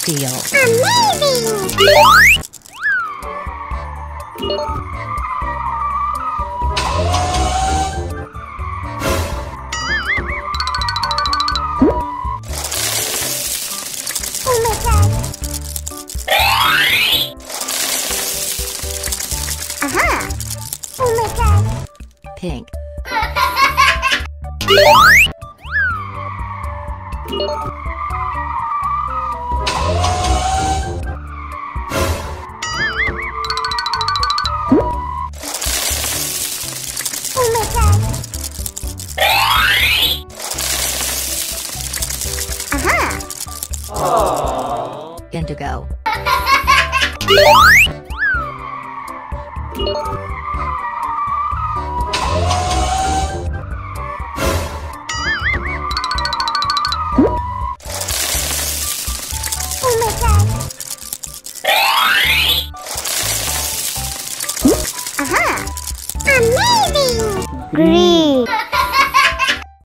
feel. Amazing! Pink. Indigo.